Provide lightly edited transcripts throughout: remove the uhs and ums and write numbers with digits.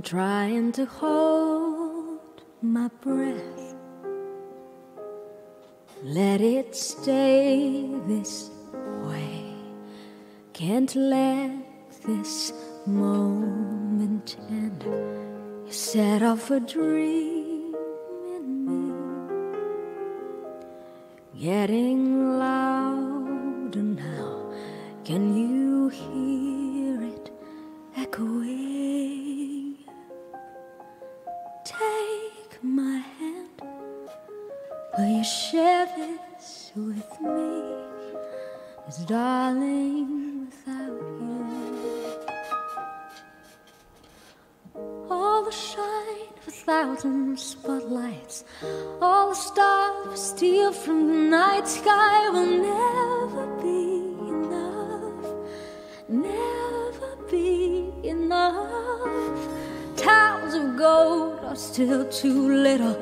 I'm trying to hold my breath, let it stay this way. Can't let this moment end. You set off a dream in me, getting louder now. Can you hear it echoing? Take my hand, will you share this with me? 'Cause darling, without you, all the shine of a thousand spotlights, all the stars steal from the night sky will never be enough, never be enough. Towers of gold are still too little.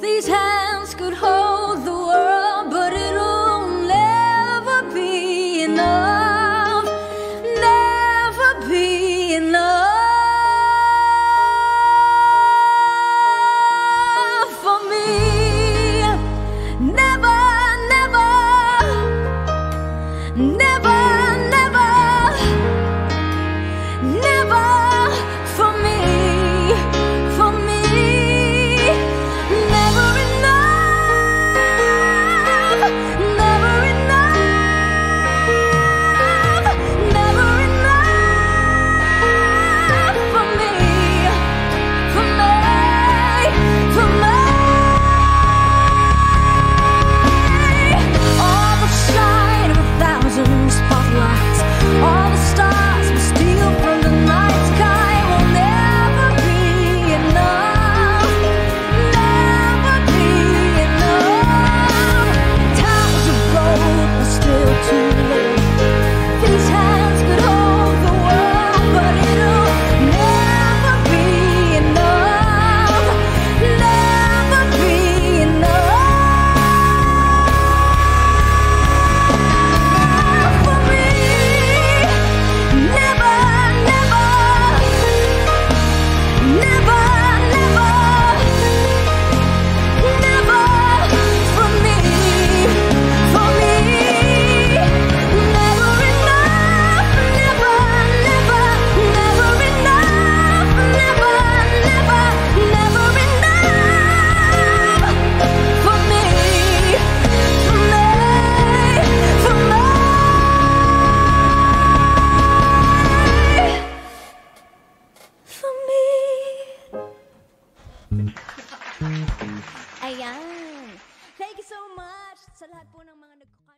These hands could hold the world, but it'll never be enough, never be enough for me. Never, never, never, never, never for me, for me. Never enough, never enough, never enough for me, for me, for me. All the shine of a thousand spotlights, all the stars we steal from the night sky will never be enough, never be enough. Towers of gold are still too little. These hands could hold the world, but it'll never be enough, never be enough for me. Never, never, never, never, never for me, for me. Never enough, never, never, never enough, never, never, never enough for me, for me, for me, for me. Ayan. Thank you so much sa lahat po ng mga nagkukuha.